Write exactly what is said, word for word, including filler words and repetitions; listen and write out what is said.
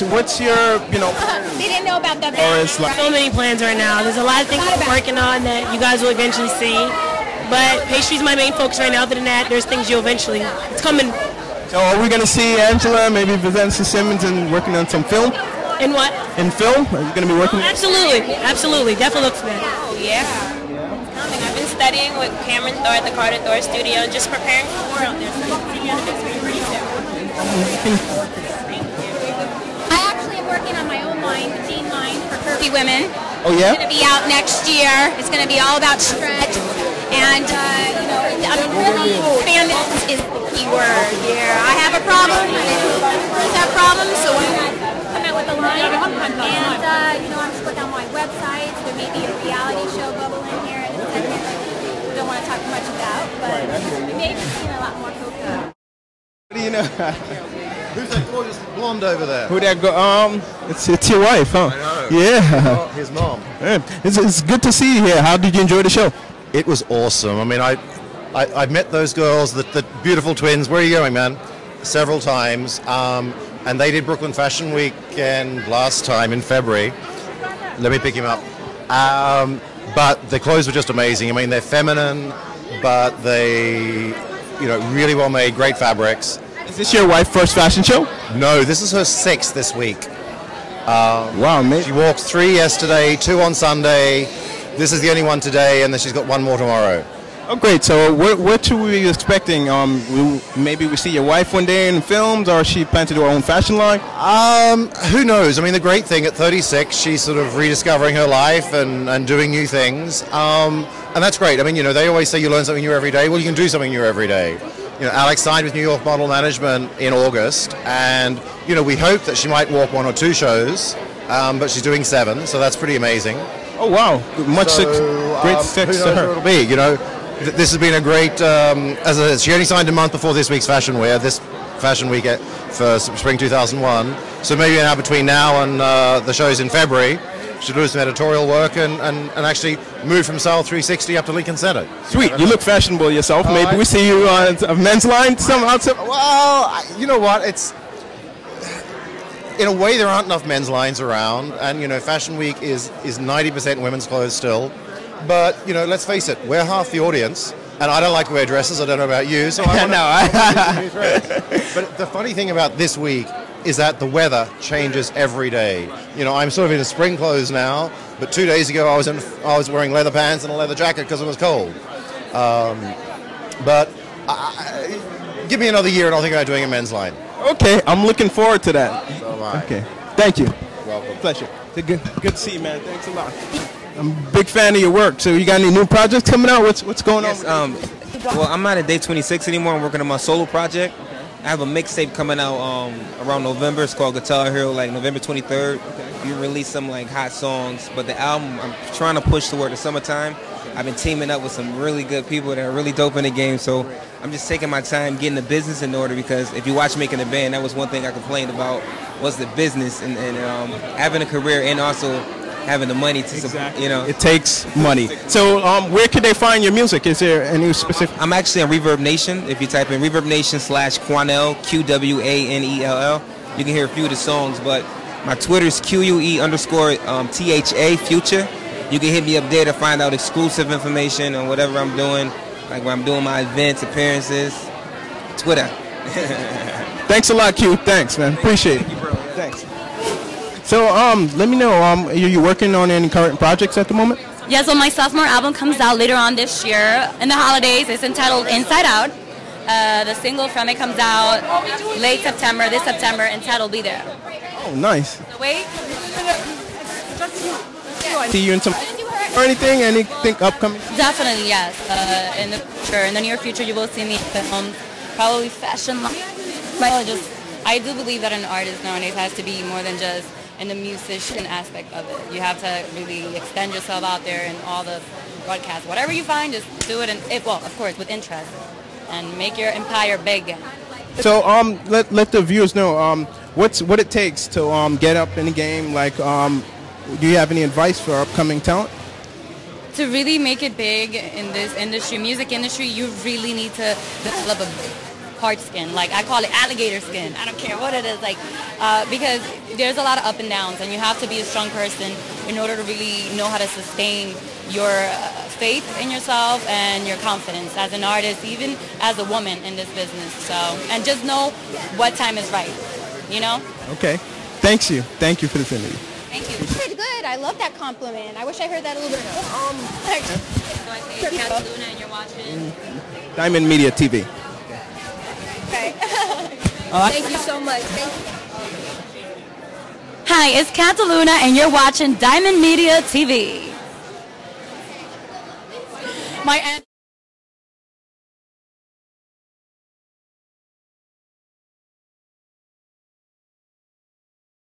what's what's your, you know? They didn't know about that. Or it's like so many plans right now. There's a lot of things I'm working on that you guys will eventually see. But pastry's my main focus right now. Other than that, there's things you'll eventually. It's coming. So are we gonna see Angela, maybe Vanessa Simmons, and working on some film? In what? In film? Are you gonna be working? Oh, absolutely, absolutely, definitely look for that. Oh yeah. Studying with Cameron Thor at the Carter Thor Studio and just preparing for the world. There's something out of this week pretty soon. Thank you. I actually am working on my own line, the jean line for curvy women. Oh yeah? It's going to be out next year. It's going to be all about stretch. And, uh, you know, it's, I mean, really, fandom is the key word. Yeah, I have a problem. I have problems, so why not come out with a line? And, uh, you know, I'm just working on my website. There may be a reality show bubble in here. Don't want to talk much about, but maybe seen a lot more cocoa. What do you know? Who's that gorgeous blonde over there? Who that go? Um, it's it's your wife, huh? I know. Yeah. His mom. Yeah. It's it's good to see you here. How did you enjoy the show? It was awesome. I mean, I, I I've met those girls, the the beautiful twins. Where are you going, man? Several times. Um, and they did Brooklyn Fashion Weekend last time in February. Let me pick him up. Um. But the clothes were just amazing. I mean, they're feminine, but they, you know, really well made, great fabrics. Is this your wife's first fashion show? No, this is her sixth this week. Um, wow, mate. She walked three yesterday, two on Sunday. This is the only one today, and then she's got one more tomorrow. Oh, great. So what, what should we be expecting? Um, we, maybe we see your wife one day in films, or she plans to do her own fashion line? Um, who knows? I mean, the great thing, at thirty-six, she's sort of rediscovering her life and, and doing new things. Um, and that's great. I mean, you know, they always say you learn something new every day. Well, you can do something new every day. You know, Alex signed with New York Model Management in August, and, you know, we hope that she might walk one or two shows, um, but she's doing seven, so that's pretty amazing. Oh, wow. Much so, success, great um, success to her. Who knows what it'll be, you know? This has been a great, um, as I said, she only signed a month before this week's Fashion Week, this Fashion Week for Spring two thousand one. So maybe an hour between now and uh, the shows in February, she'll do some editorial work and, and, and actually move from Style three sixty up to Lincoln Center. Sweet. You look fashionable yourself. Uh, maybe we see you on a men's line somehow. Well, you know what? It's, in a way, there aren't enough men's lines around. And, you know, Fashion Week is is ninety percent women's clothes still. But, you know, let's face it, we're half the audience, and I don't like to wear dresses, I don't know about you, so I want to wear a new dress. But the funny thing about this week is that the weather changes every day. You know, I'm sort of in spring clothes now, but two days ago I was in, I was wearing leather pants and a leather jacket because it was cold. Um, but I, give me another year and I'll think about doing a men's line. Okay, I'm looking forward to that. So am I. Okay, thank you. Welcome. Pleasure. Good, good to see you, man. Thanks a lot. I'm a big fan of your work. So you got any new projects coming out? What's what's going yes, on? Um, well, I'm not at Day twenty-six anymore. I'm working on my solo project. Okay. I have a mixtape coming out um, around November. It's called Guitar Hero, like November twenty-third. Okay. You release some like hot songs, but the album I'm trying to push toward the summertime. Okay. I've been teaming up with some really good people that are really dope in the game. So great. I'm just taking my time getting the business in order, because if you watch Making a Band, that was one thing I complained about was the business and, and um, having a career and also having the money to, exactly. You know. It takes money. So um, where can they find your music? Is there any specific? I'm actually on Reverb Nation. If you type in Reverb Nation slash Quanell, Q W A N E L L, you can hear a few of the songs, but my Twitter's Q U E underscore um, T H A, Future. You can hit me up there to find out exclusive information on whatever I'm doing, like when I'm doing my events, appearances, Twitter. Thanks a lot, Q. Thanks, man. Appreciate it. Thank you, bro. Thanks. So um, let me know, um, are you working on any current projects at the moment? Yeah, so my sophomore album comes out later on this year in the holidays. It's entitled Inside Out. Uh, the single from it comes out late September, this September, and title will be there. Oh, nice. So wait. See you in some... Or anything, anything upcoming? Definitely, yes. Uh, in the future, in the near future, you will see me film, probably fashion. Just, I do believe that an artist nowadays has to be more than just and the musician aspect of it. You have to really extend yourself out there in all the broadcasts. Whatever you find, just do it, and it, well, of course, with interest, and make your empire big. So um, let, let the viewers know um, what's, what it takes to um, get up in the game. Like, um, do you have any advice for upcoming talent? To really make it big in this industry, music industry, you really need to develop a hard skin. Like, I call it alligator skin. I don't care what it is. Like, uh, because there's a lot of up and downs, and you have to be a strong person in order to really know how to sustain your faith in yourself and your confidence as an artist, even as a woman in this business. So, and just know what time is right, you know? Okay. Thanks you. Thank you for this interview. Thank you. Good, good. I love that compliment. I wish I heard that a little bit more. Um, so I say Cataluna and you're watching? Diamond Media T V. Okay. uh, Thank you so much. Thank you. Hi, it's Cataluna and you're watching Diamond Media T V. My